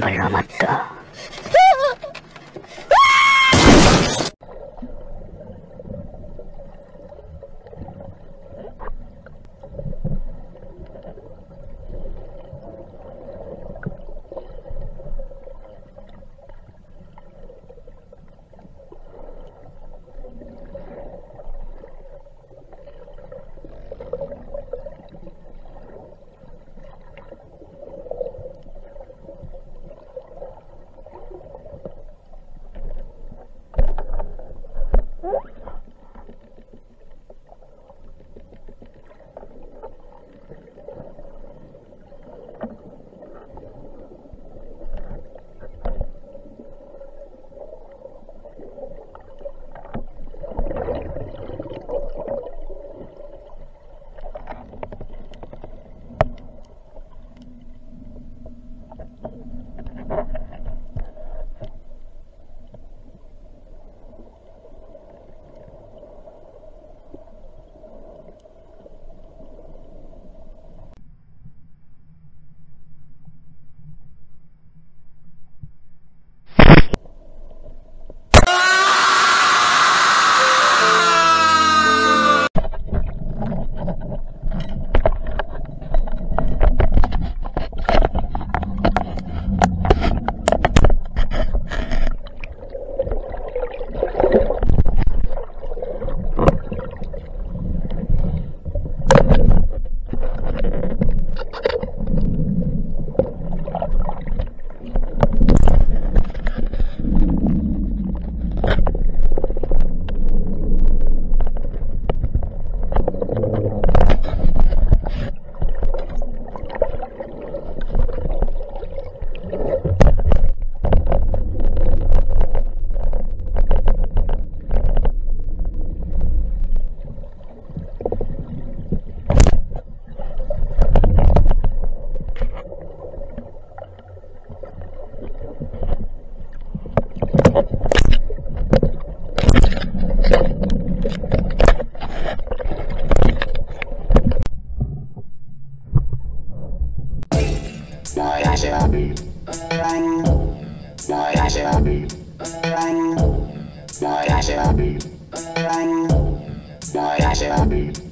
बलवत्ता। Boy, I should have been.